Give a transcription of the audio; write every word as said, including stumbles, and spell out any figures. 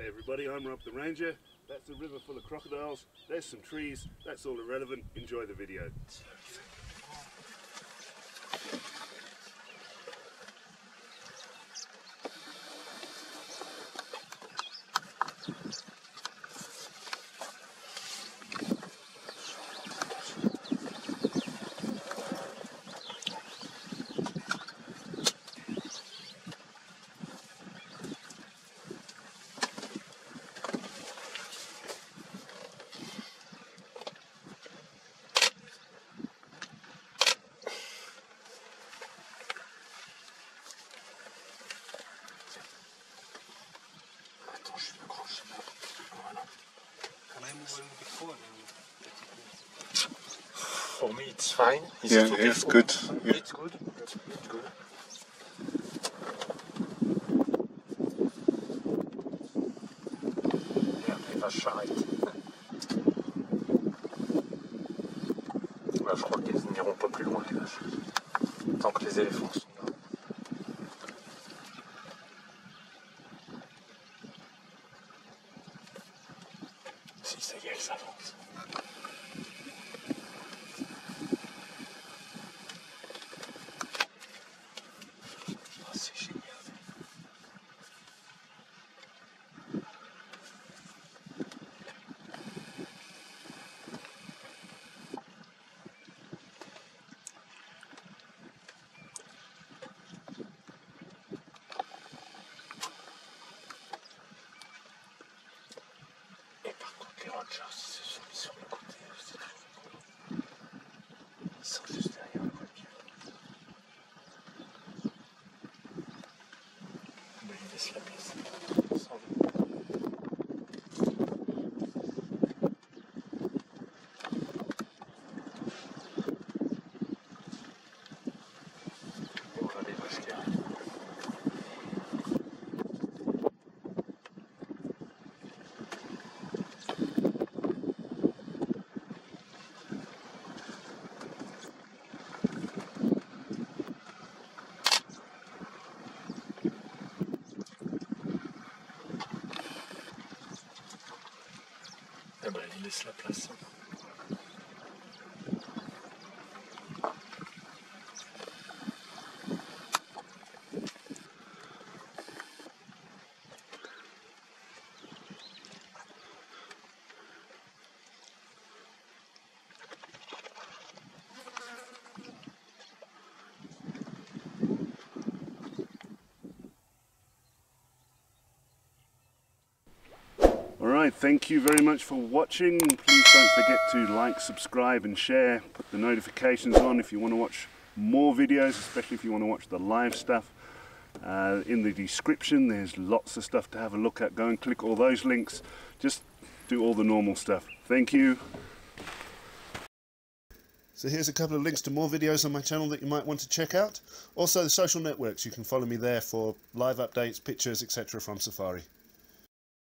Hey everybody, I'm Rob the Ranger. That's a river full of crocodiles. There's some trees. That's all irrelevant. Enjoy the video. For me it's fine. It's yeah, okay. It's good. Yeah. It's good. It's good. Yeah, never shy. Bah, je crois qu'ils n'iront pas plus loin les vaches. Tant que les éléphants sont là. Si, ça y est, elles s'avancent. Just se sont mis sur le côté, c'est trop cool. Ils sont juste derrière la voiture. Mais ils laissent la place. Ils s'en vont. On va les vaches qui arrivent. Ah bah, il laisse la place. Alright, thank you very much for watching. Please don't forget to like, subscribe and share. Put the notifications on if you want to watch more videos, especially if you want to watch the live stuff. Uh, in the description there's lots of stuff to have a look at. Go and click all those links. Just do all the normal stuff. Thank you. So here's a couple of links to more videos on my channel that you might want to check out. Also the social networks, you can follow me there for live updates, pictures, et cetera from Safari.